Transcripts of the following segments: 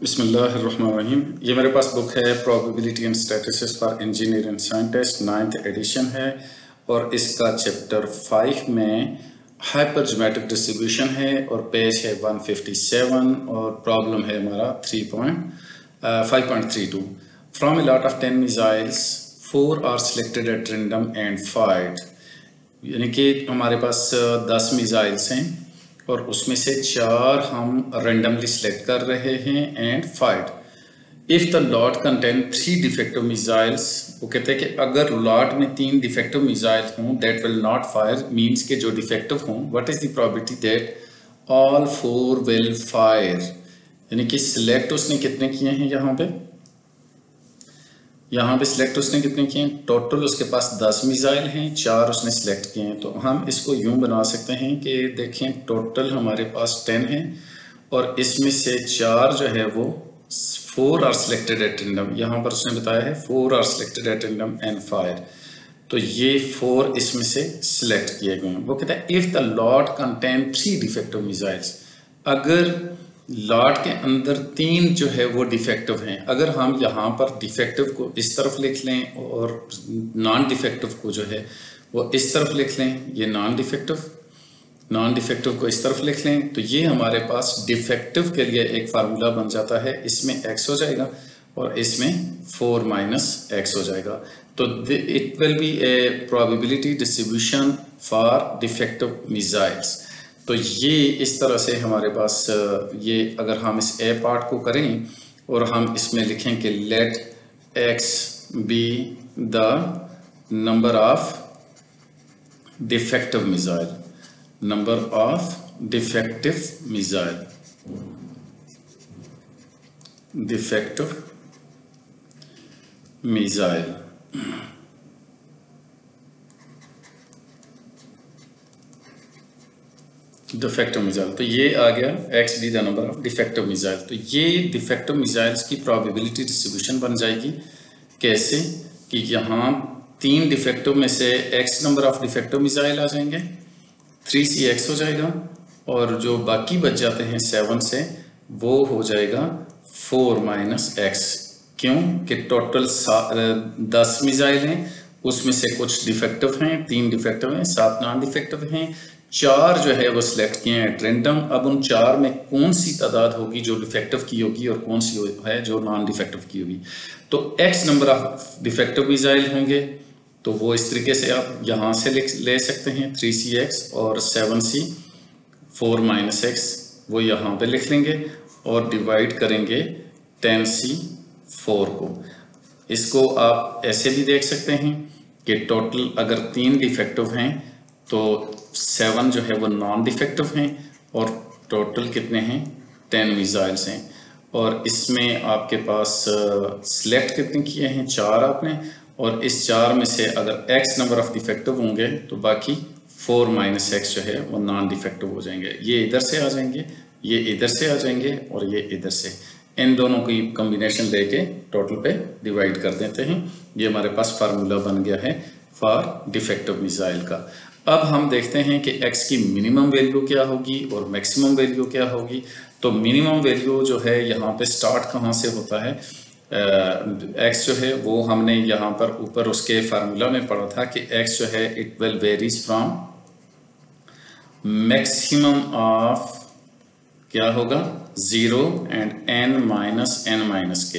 बिस्मिल्लाहिर्रहमानिर्रहीम। ये मेरे पास बुक है probability and statistics for engineer and scientist, 9th edition है और इसका चैप्टर 5 में हाइपरजेमेट्रिक डिस्ट्रीब्यूशन है और पेज है 157 और प्रॉब्लम है हमारा 5.32। From a lot of 10 missiles 4 are selected at random and fired, यानी कि हमारे पास 10 मिसाइल्स हैं और उसमें से 4 हम रेंडमली सिलेक्ट कर रहे हैं and fired. If the lot contain 3 defective missiles, वो कहते हैं कि अगर लॉट में 3 डिफेक्टिव मिसाइल हों that will not fire, means के जो डिफेक्टिव हों, what is the probability that all 4 will fire. यानी कि सिलेक्ट उसने कितने किए हैं, यहाँ पे सिलेक्ट उसने कितने किए हैं, टोटल उसके पास 10 मिसाइल हैं, 4 उसने सिलेक्ट किए हैं। तो हम इसको यूं बना सकते हैं कि देखें टोटल हमारे पास 10 हैं और इसमें से 4 जो है वो 4 आर सिलेक्टेड एट रैंडम, यहाँ पर उसने बताया है 4 are selected at random and fire, तो ये 4 इसमें से सिलेक्ट किए गए हैं। वो कहता है if the lot contain 3 defective missiles, अगर लॉट के अंदर 3 जो है वो डिफेक्टिव हैं, अगर हम यहाँ पर डिफेक्टिव को इस तरफ लिख लें और नॉन डिफेक्टिव को जो है वो इस तरफ लिख लें, ये नॉन डिफेक्टिव को इस तरफ लिख लें, तो ये हमारे पास डिफेक्टिव के लिए एक फार्मूला बन जाता है, इसमें x हो जाएगा और इसमें 4 - x हो जाएगा। तो it will be a probability distribution for defective missiles. तो ये इस तरह से हमारे पास ये अगर हम इस ए पार्ट को करें और हम इसमें लिखें कि let x be the number of defective missile, number of defective missile, defective missile, defective missile. तो ये आ गया x be the number of defective missile. तो ये डिफेक्टिव मिसाइल्स की प्रोबेबिलिटी डिस्ट्रीब्यूशन बन जाएगी। कैसे कि यहाँ 3 डिफेक्टिव में से x number of defective missile आ जाएंगे, 3cx हो जाएगा और जो बाकी बच जाते हैं 7 से वो हो जाएगा 4 - x, क्यों कि टोटल 10 मिसाइल हैं, उसमें से कुछ डिफेक्टिव हैं, 3 डिफेक्टिव हैं, 7 नॉन डिफेक्टिव हैं, 4 जो है वो सिलेक्ट किए हैं रेंडम। अब उन 4 में कौन सी तादाद होगी जो डिफेक्टिव की होगी और कौन सी है जो नॉन डिफेक्टिव की होगी। तो x number of defective missile होंगे, तो वो इस तरीके से आप यहाँ से ले सकते हैं 3cx और 7c 4 - x वो यहाँ पे लिख लेंगे और डिवाइड करेंगे 10c 4 को। इसको आप ऐसे भी देख सकते हैं कि टोटल अगर 3 डिफेक्टिव हैं तो 7 जो है वो नॉन डिफेक्टिव हैं और टोटल कितने हैं 10 मिसाइल्स हैं। और इसमें आपके पास सिलेक्ट कितने किए हैं 4 आपने, और इस 4 में से अगर x नंबर ऑफ डिफेक्टिव होंगे तो बाकी 4 - x जो है वो नॉन डिफेक्टिव हो जाएंगे। ये इधर से आ जाएंगे, ये इधर से आ जाएंगे और ये इधर से, इन दोनों की कम्बिनेशन लेके टोटल पे डिवाइड कर देते हैं। ये हमारे पास फार्मूला बन गया है फॉर डिफेक्टिव मिसाइल का। अब हम देखते हैं कि x की मिनिमम वैल्यू क्या होगी और मैक्सिमम वैल्यू क्या होगी। तो मिनिमम वैल्यू जो है यहाँ पे स्टार्ट कहाँ से होता है, x जो है वो हमने यहाँ पर ऊपर उसके फार्मूला में पढ़ा था कि x जो है it will varies from maximum of क्या होगा 0 एंड n - k,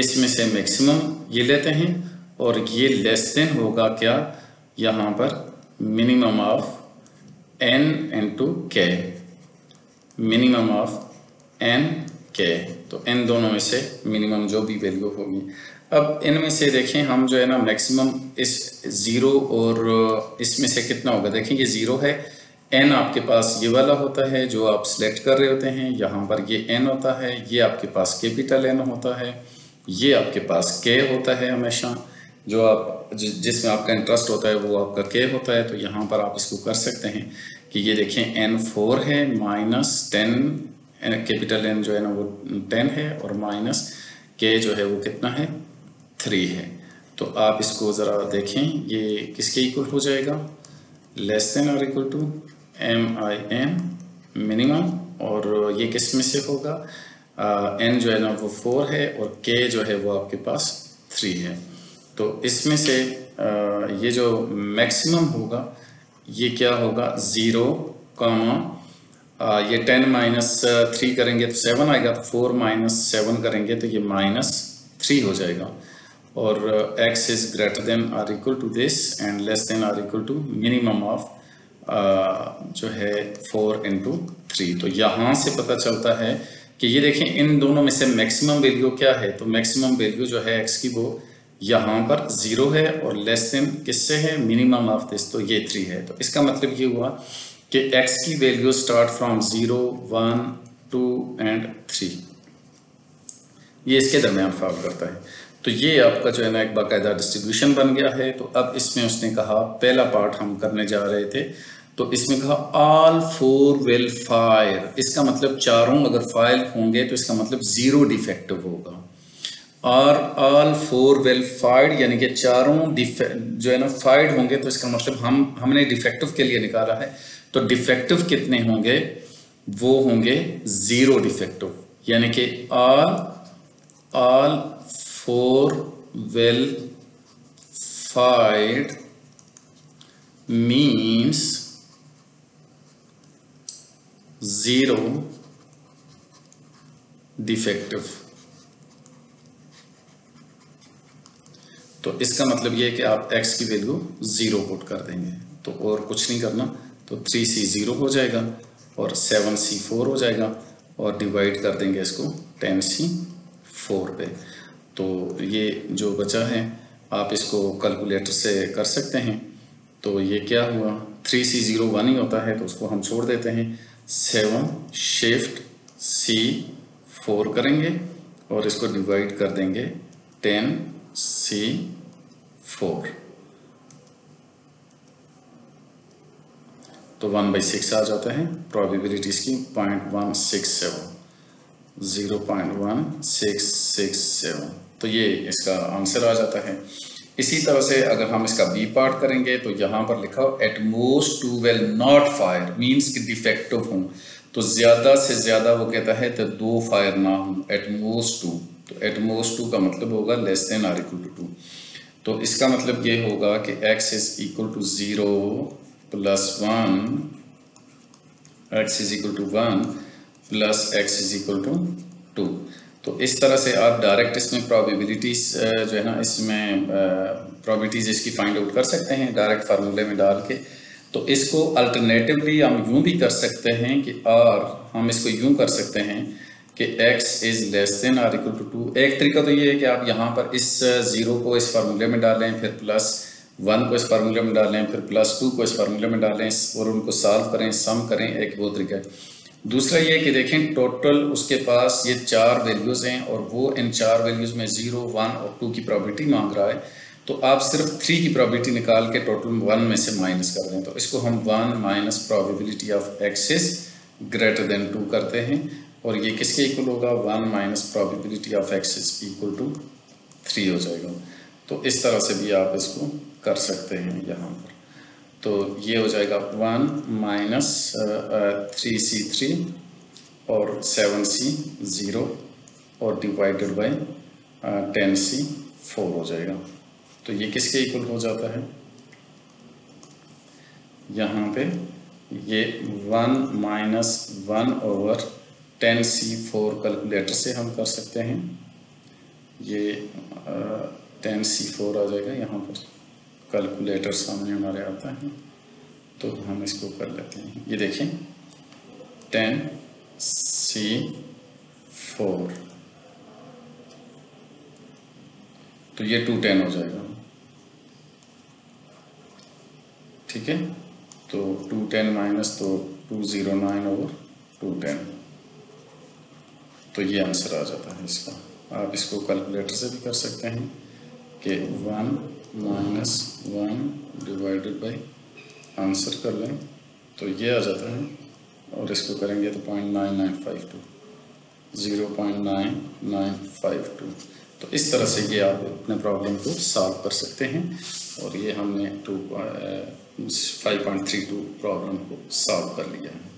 इसमें से मैक्सिमम ये लेते हैं और ये लेस देन होगा क्या यहाँ पर minimum of n - k, minimum of n k, तो n दोनों में से मिनिमम जो भी वैल्यू होगी। अब इनमें से देखें हम जो है ना मैक्सिमम इस 0 और इसमें से कितना होगा, देखें ये 0 है, n आपके पास ये वाला होता है जो आप सिलेक्ट कर रहे होते हैं, यहाँ पर ये n होता है, ये आपके पास कैपिटल N होता है, ये आपके पास k होता है, हमेशा जो आप जिसमें आपका इंटरेस्ट होता है वो आपका k होता है। तो यहाँ पर आप इसको कर सकते हैं कि ये देखें n 4 है -10 कैपिटल N जो है ना वो 10 है और -k जो है वो कितना है 3 है। तो आप इसको ज़रा देखें ये किसके इक्वल हो जाएगा, <= min, मिनिमम, और ये किस में से होगा n जो है ना वो 4 है और k जो है वो आपके पास 3 है। तो इसमें से ये जो मैक्सिमम होगा ये क्या होगा, 0 कॉमा ये 10 माइनस 3 करेंगे तो 7 आएगा, तो 4 माइनस 7 करेंगे तो ये माइनस 3 हो जाएगा। और x is greater than or equal to this and less than or equal to minimum of जो है 4 into 3। तो यहाँ से पता चलता है कि ये देखें इन दोनों में से मैक्सिमम वैल्यू क्या है, तो मैक्सिमम वैल्यू जो है x की वो यहाँ पर 0 है और लेस देन किससे है, मिनिमम ऑफ दिस, तो ये 3 है। तो इसका मतलब ये हुआ कि x की वैल्यू स्टार्ट फ्रॉम 0, 1, 2 and 3, ये इसके दरमियान फॉल करता है। तो ये आपका जो है ना एक बाकायदा डिस्ट्रीब्यूशन बन गया है। तो अब इसमें उसने कहा पहला पार्ट हम करने जा रहे थे, तो इसमें कहा ऑल 4 विल फायर, इसका मतलब चारों अगर फायर होंगे तो इसका मतलब 0 डिफेक्टिव होगा। और ऑल 4 विल फायर यानी कि चारों जो है ना फायर होंगे तो इसका मतलब हमने डिफेक्टिव के लिए निकाला है, तो डिफेक्टिव कितने होंगे, वो होंगे 0 डिफेक्टिव, यानी कि all 4 will fire means 0 defective. तो इसका मतलब ये है कि आप x की वैल्यू 0 पुट कर देंगे, तो और कुछ नहीं करना। तो 3c 0 हो जाएगा और 7c 4 हो जाएगा और डिवाइड कर देंगे इसको 10c 4 पे। तो ये जो बचा है आप इसको कैलकुलेटर से कर सकते हैं। तो ये क्या हुआ, 3c 0 1 ही होता है तो उसको हम छोड़ देते हैं, 7 shift c 4 करेंगे और इसको डिवाइड कर देंगे 10 c 4, तो 1/6 आ जाता है। प्रोबेबिलिटीज की 0.167 0.1667, तो ये इसका आंसर आ जाता है। इसी तरह से अगर हम इसका बी पार्ट करेंगे तो यहाँ पर लिखा at most 2 will not fire, means कि डिफेक्टिव हों, तो ज़्यादा से ज़्यादा वो कहता है तो 2 फायर ना हों, एट मोस्ट 2, तो एट मोस्ट 2 का मतलब होगा less than or equal to 2। तो इसका मतलब ये होगा कि x is equal to 0 + 1, x is equal to 1 plus x is equal to 2। तो इस तरह से आप डायरेक्ट इसमें प्रोबेबिलिटीज जो है ना इसमें प्रोबेबिलिटीज इसकी फाइंड आउट कर सकते हैं डायरेक्ट फार्मूले में डाल के। तो इसको अल्टरनेटिवली हम यूं भी कर सकते हैं कि और हम इसको यूं कर सकते हैं कि x is less than or equal to 2। एक तरीका तो ये है कि आप यहाँ पर इस 0 को इस फार्मूले में डालें, फिर +1 को इस फार्मूले में डालें, फिर +2 को इस फार्मूले में डालें और उनको सॉल्व करें, सम करें, एक वो तरीका है। दूसरा ये कि देखें टोटल उसके पास ये 4 वैल्यूज़ हैं और वो इन 4 वैल्यूज़ में 0, 1 और 2 की प्रोबेबिलिटी मांग रहा है, तो आप सिर्फ 3 की प्रोबेबिलिटी निकाल के टोटल 1 में से माइनस कर दें। तो इसको हम 1 minus probability of x is greater than 2 करते हैं और ये किसके इक्वल होगा, 1 minus probability of x is equal to 3 हो जाएगा। तो इस तरह से भी आप इसको कर सकते हैं यहाँ पर। तो ये हो जाएगा 1 माइनस 3c 3 और 7c 0 और डिवाइडेड बाय 10c 4 हो जाएगा। तो ये किसके इक्वल हो जाता है, यहाँ पे ये 1 माइनस 1 over 10c 4 कैलकुलेटर से हम कर सकते हैं, ये 10c 4 आ जाएगा। यहाँ पर कैलकुलेटर सामने हमारे आता है तो हम इसको कर लेते हैं, ये देखें 10c 4, तो ये 210 हो जाएगा, ठीक है। तो 210 माइनस तो 209 over 210, तो ये आंसर आ जाता है इसका। आप इसको कैलकुलेटर से भी कर सकते हैं कि 1 माइनस 1 डिवाइडेड बाई आंसर कर लें तो ये आ जाता है और इसको करेंगे तो 0.9952 0.9952। तो इस तरह से ये आप अपने प्रॉब्लम को सॉल्व कर सकते हैं और ये हमने 5.32 प्रॉब्लम को सॉल्व कर लिया है।